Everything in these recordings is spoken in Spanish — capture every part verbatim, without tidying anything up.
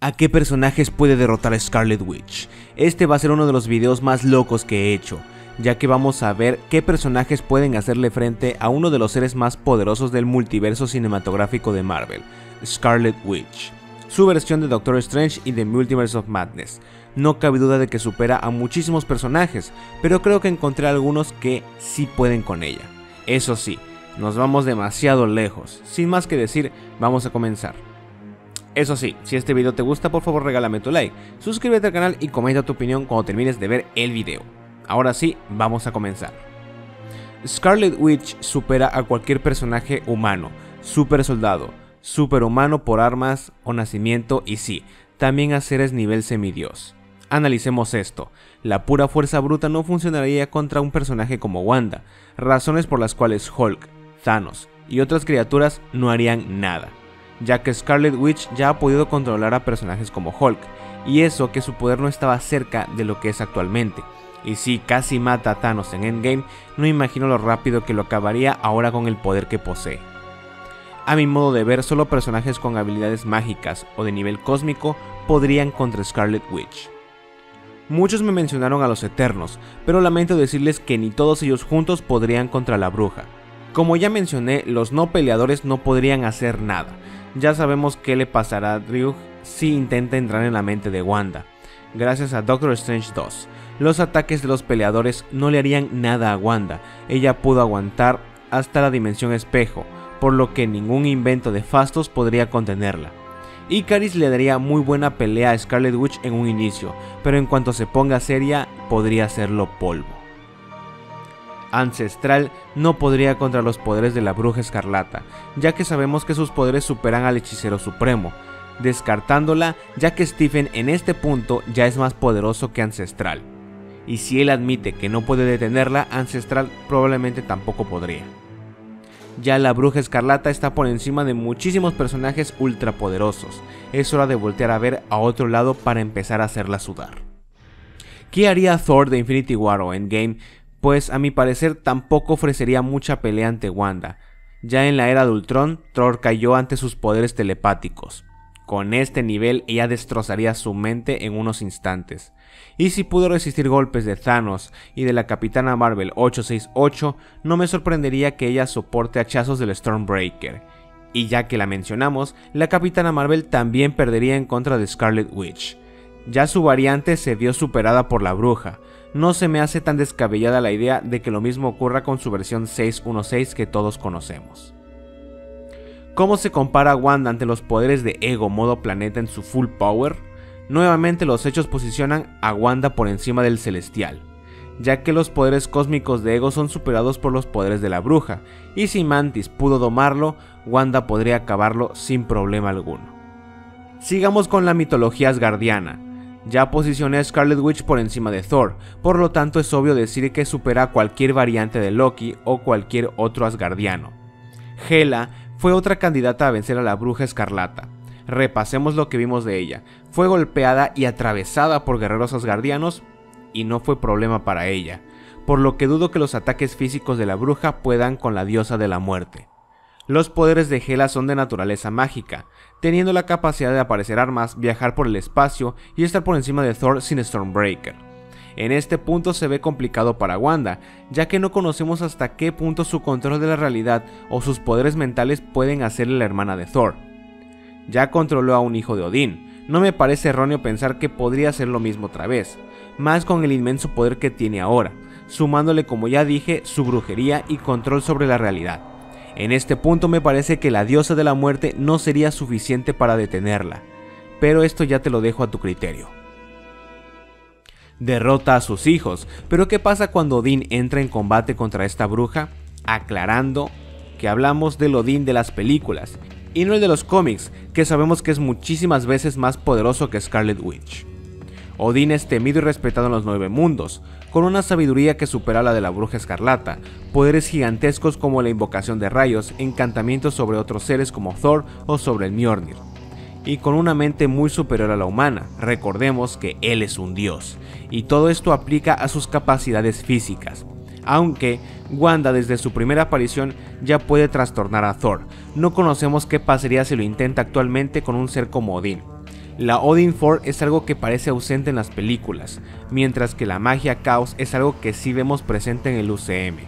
¿A qué personajes puede derrotar Scarlet Witch? Este va a ser uno de los videos más locos que he hecho, ya que vamos a ver qué personajes pueden hacerle frente a uno de los seres más poderosos del multiverso cinematográfico de Marvel, Scarlet Witch. Su versión de Doctor Strange in the Multiverse of Madness. No cabe duda de que supera a muchísimos personajes, pero creo que encontré algunos que sí pueden con ella. Eso sí, nos vamos demasiado lejos. Sin más que decir, vamos a comenzar. Eso sí, si este video te gusta, por favor regálame tu like, suscríbete al canal y comenta tu opinión cuando termines de ver el video. Ahora sí, vamos a comenzar. Scarlet Witch supera a cualquier personaje humano, super soldado, superhumano por armas o nacimiento y sí, también a seres nivel semidios. Analicemos esto, la pura fuerza bruta no funcionaría contra un personaje como Wanda, razones por las cuales Hulk, Thanos y otras criaturas no harían nada, ya que Scarlet Witch ya ha podido controlar a personajes como Hulk, y eso que su poder no estaba cerca de lo que es actualmente. Y si casi mata a Thanos en Endgame, no imagino lo rápido que lo acabaría ahora con el poder que posee. A mi modo de ver, solo personajes con habilidades mágicas o de nivel cósmico podrían contra Scarlet Witch. Muchos me mencionaron a los Eternos, pero lamento decirles que ni todos ellos juntos podrían contra la bruja. Como ya mencioné, los no peleadores no podrían hacer nada. Ya sabemos qué le pasará a Druig si intenta entrar en la mente de Wanda. Gracias a Doctor Strange dos, los ataques de los peleadores no le harían nada a Wanda. Ella pudo aguantar hasta la dimensión espejo, por lo que ningún invento de Fastos podría contenerla. Icaris le daría muy buena pelea a Scarlet Witch en un inicio, pero en cuanto se ponga seria, podría hacerlo polvo. Ancestral no podría contra los poderes de la bruja escarlata, ya que sabemos que sus poderes superan al Hechicero Supremo, descartándola ya que Stephen en este punto ya es más poderoso que Ancestral, y si él admite que no puede detenerla, Ancestral probablemente tampoco podría. Ya la bruja escarlata está por encima de muchísimos personajes ultrapoderosos, es hora de voltear a ver a otro lado para empezar a hacerla sudar. ¿Qué haría Thor de Infinity War o Endgame? Pues a mi parecer tampoco ofrecería mucha pelea ante Wanda. Ya en la era de Ultron, Thor cayó ante sus poderes telepáticos. Con este nivel ella destrozaría su mente en unos instantes. Y si pudo resistir golpes de Thanos y de la Capitana Marvel ocho seis ocho, no me sorprendería que ella soporte hachazos del Stormbreaker. Y ya que la mencionamos, la Capitana Marvel también perdería en contra de Scarlet Witch. Ya su variante se vio superada por la bruja. No se me hace tan descabellada la idea de que lo mismo ocurra con su versión seis uno seis que todos conocemos. ¿Cómo se compara Wanda ante los poderes de Ego modo planeta en su full power? Nuevamente los hechos posicionan a Wanda por encima del Celestial, ya que los poderes cósmicos de Ego son superados por los poderes de la bruja, y si Mantis pudo domarlo, Wanda podría acabarlo sin problema alguno. Sigamos con la mitología asgardiana. Ya posicioné a Scarlet Witch por encima de Thor, por lo tanto es obvio decir que supera a cualquier variante de Loki o cualquier otro asgardiano. Hela fue otra candidata a vencer a la bruja escarlata. Repasemos lo que vimos de ella. Fue golpeada y atravesada por guerreros asgardianos y no fue problema para ella, por lo que dudo que los ataques físicos de la bruja puedan con la diosa de la muerte. Los poderes de Hela son de naturaleza mágica, teniendo la capacidad de aparecer armas, viajar por el espacio y estar por encima de Thor sin Stormbreaker. En este punto se ve complicado para Wanda, ya que no conocemos hasta qué punto su control de la realidad o sus poderes mentales pueden hacerle la hermana de Thor. Ya controló a un hijo de Odín, no me parece erróneo pensar que podría hacer lo mismo otra vez, más con el inmenso poder que tiene ahora, sumándole como ya dije su brujería y control sobre la realidad. En este punto me parece que la diosa de la muerte no sería suficiente para detenerla, pero esto ya te lo dejo a tu criterio. Derrota a sus hijos, pero ¿qué pasa cuando Odín entra en combate contra esta bruja? Aclarando que hablamos del Odín de las películas, y no el de los cómics, que sabemos que es muchísimas veces más poderoso que Scarlet Witch. Odín es temido y respetado en los nueve mundos, con una sabiduría que supera la de la bruja escarlata, poderes gigantescos como la invocación de rayos, encantamientos sobre otros seres como Thor o sobre el Mjörnir, y con una mente muy superior a la humana, recordemos que él es un dios, y todo esto aplica a sus capacidades físicas, aunque Wanda desde su primera aparición ya puede trastornar a Thor, no conocemos qué pasaría si lo intenta actualmente con un ser como Odín. La Odin Force es algo que parece ausente en las películas, mientras que la magia caos es algo que sí vemos presente en el U C M.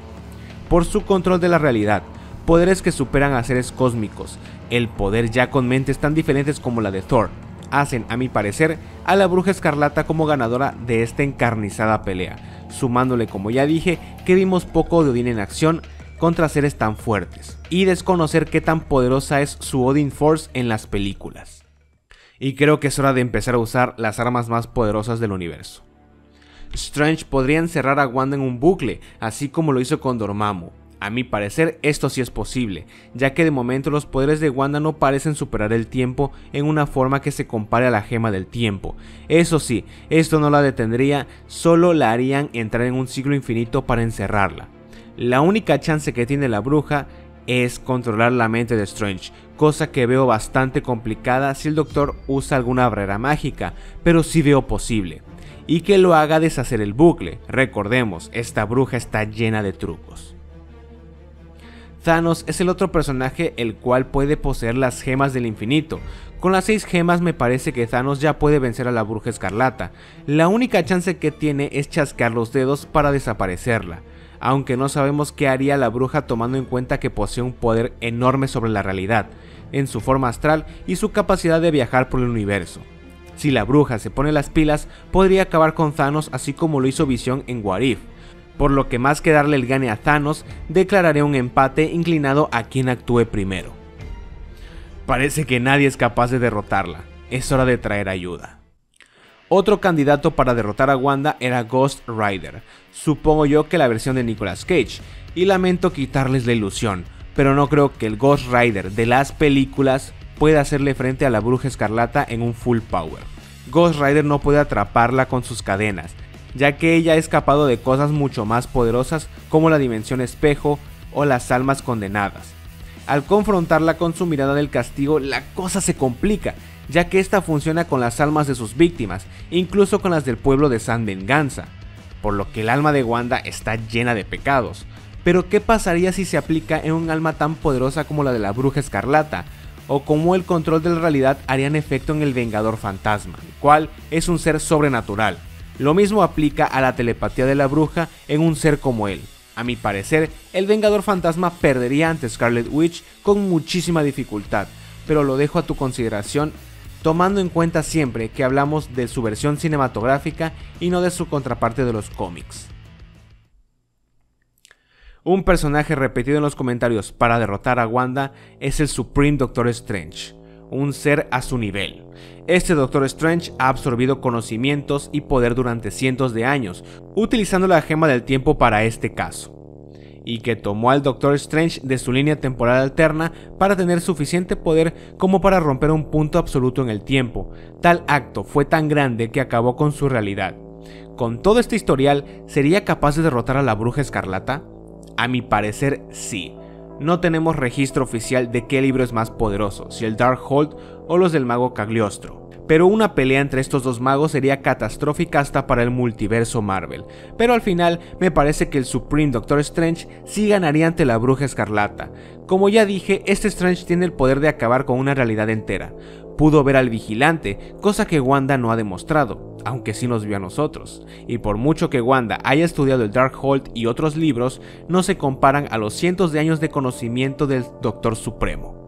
Por su control de la realidad, poderes que superan a seres cósmicos, el poder ya con mentes tan diferentes como la de Thor, hacen, a mi parecer, a la Bruja Escarlata como ganadora de esta encarnizada pelea, sumándole, como ya dije, que vimos poco de Odín en acción contra seres tan fuertes, y desconocer qué tan poderosa es su Odin Force en las películas. Y creo que es hora de empezar a usar las armas más poderosas del universo. Strange podría encerrar a Wanda en un bucle, así como lo hizo con Dormammu. A mi parecer esto sí es posible, ya que de momento los poderes de Wanda no parecen superar el tiempo en una forma que se compare a la gema del tiempo. Eso sí, esto no la detendría, solo la harían entrar en un ciclo infinito para encerrarla. La única chance que tiene la bruja es controlar la mente de Strange, cosa que veo bastante complicada si el doctor usa alguna barrera mágica, pero sí veo posible. Y que lo haga deshacer el bucle, recordemos, esta bruja está llena de trucos. Thanos es el otro personaje el cual puede poseer las gemas del infinito. Con las seis gemas me parece que Thanos ya puede vencer a la Bruja Escarlata. La única chance que tiene es chasquear los dedos para desaparecerla, aunque no sabemos qué haría la bruja tomando en cuenta que posee un poder enorme sobre la realidad, en su forma astral y su capacidad de viajar por el universo. Si la bruja se pone las pilas, podría acabar con Thanos así como lo hizo Visión en What If. Por lo que más que darle el gane a Thanos, declararé un empate inclinado a quien actúe primero. Parece que nadie es capaz de derrotarla, es hora de traer ayuda. Otro candidato para derrotar a Wanda era Ghost Rider, supongo yo que la versión de Nicolas Cage, y lamento quitarles la ilusión, pero no creo que el Ghost Rider de las películas pueda hacerle frente a la Bruja Escarlata en un full power. Ghost Rider no puede atraparla con sus cadenas, ya que ella ha escapado de cosas mucho más poderosas como la dimensión espejo o las almas condenadas. Al confrontarla con su mirada del castigo, la cosa se complica, ya que esta funciona con las almas de sus víctimas, incluso con las del pueblo de San Venganza, por lo que el alma de Wanda está llena de pecados. Pero ¿qué pasaría si se aplica en un alma tan poderosa como la de la Bruja Escarlata? O cómo el control de la realidad harían efecto en el Vengador Fantasma, el cual es un ser sobrenatural. Lo mismo aplica a la telepatía de la bruja en un ser como él. A mi parecer, el Vengador Fantasma perdería ante Scarlet Witch con muchísima dificultad, pero lo dejo a tu consideración, tomando en cuenta siempre que hablamos de su versión cinematográfica y no de su contraparte de los cómics. Un personaje repetido en los comentarios para derrotar a Wanda es el Supreme Doctor Strange. Un ser a su nivel. Este Doctor Strange ha absorbido conocimientos y poder durante cientos de años, utilizando la gema del tiempo para este caso, y que tomó al Doctor Strange de su línea temporal alterna para tener suficiente poder como para romper un punto absoluto en el tiempo. Tal acto fue tan grande que acabó con su realidad. Con todo este historial, ¿sería capaz de derrotar a la Bruja Escarlata? A mi parecer, sí. No tenemos registro oficial de qué libro es más poderoso, si el Darkhold o los del mago Cagliostro. Pero una pelea entre estos dos magos sería catastrófica hasta para el multiverso Marvel. Pero al final me parece que el Supreme Doctor Strange sí ganaría ante la Bruja Escarlata. Como ya dije, este Strange tiene el poder de acabar con una realidad entera. Pudo ver al vigilante, cosa que Wanda no ha demostrado, aunque sí nos vio a nosotros. Y por mucho que Wanda haya estudiado el Darkhold y otros libros, no se comparan a los cientos de años de conocimiento del Doctor Supremo.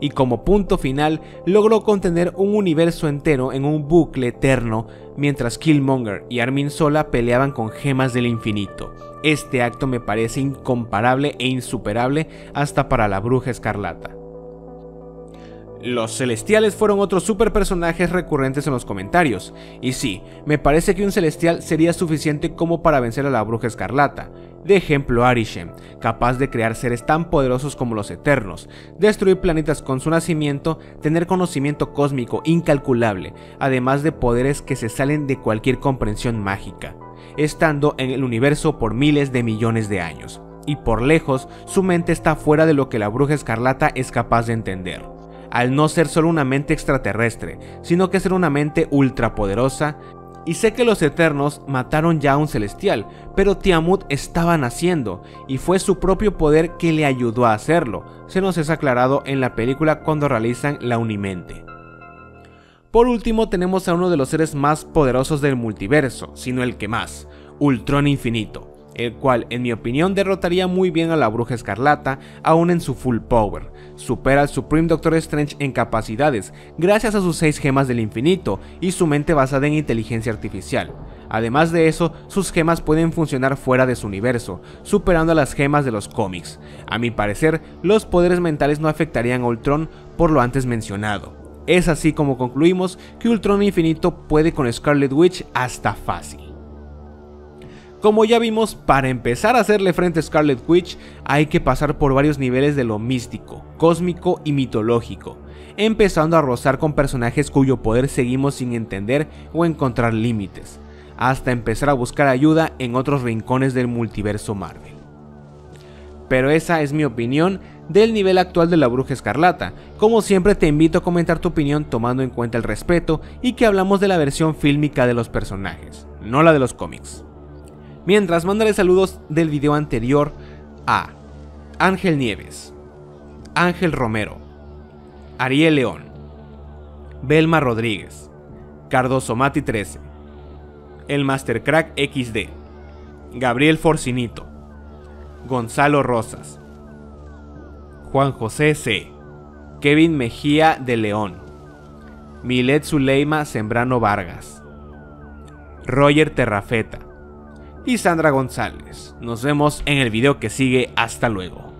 Y como punto final, logró contener un universo entero en un bucle eterno, mientras Killmonger y Armin Sola peleaban con gemas del infinito. Este acto me parece incomparable e insuperable hasta para la Bruja Escarlata. Los celestiales fueron otros super personajes recurrentes en los comentarios, y sí, me parece que un celestial sería suficiente como para vencer a la Bruja Escarlata. De ejemplo, Arishem, capaz de crear seres tan poderosos como los Eternos, destruir planetas con su nacimiento, tener conocimiento cósmico incalculable, además de poderes que se salen de cualquier comprensión mágica, estando en el universo por miles de millones de años, y por lejos su mente está fuera de lo que la Bruja Escarlata es capaz de entender. Al no ser solo una mente extraterrestre, sino que ser una mente ultrapoderosa. Y sé que los Eternos mataron ya a un celestial, pero Tiamut estaba naciendo, y fue su propio poder que le ayudó a hacerlo, se nos es aclarado en la película cuando realizan la Unimente. Por último tenemos a uno de los seres más poderosos del multiverso, sino el que más, Ultron Infinito, el cual en mi opinión derrotaría muy bien a la Bruja Escarlata aún en su full power. Supera al Supreme Doctor Strange en capacidades gracias a sus seis gemas del infinito y su mente basada en inteligencia artificial. Además de eso, sus gemas pueden funcionar fuera de su universo, superando a las gemas de los cómics. A mi parecer, los poderes mentales no afectarían a Ultron por lo antes mencionado. Es así como concluimos que Ultron Infinito puede con Scarlet Witch hasta fácil. Como ya vimos, para empezar a hacerle frente a Scarlet Witch hay que pasar por varios niveles de lo místico, cósmico y mitológico, empezando a rozar con personajes cuyo poder seguimos sin entender o encontrar límites, hasta empezar a buscar ayuda en otros rincones del multiverso Marvel. Pero esa es mi opinión del nivel actual de la Bruja Escarlata. Como siempre te invito a comentar tu opinión tomando en cuenta el respeto y que hablamos de la versión fílmica de los personajes, no la de los cómics. Mientras, mandaré saludos del video anterior a Ángel Nieves, Ángel Romero, Ariel León, Belma Rodríguez, Cardoso Mati trece, El Mastercrack equis de, Gabriel Forcinito, Gonzalo Rosas, Juan José C, Kevin Mejía de León, Milet Zuleima Sembrano Vargas, Roger Terrafeta y Sandra González. Nos vemos en el video que sigue. Hasta luego.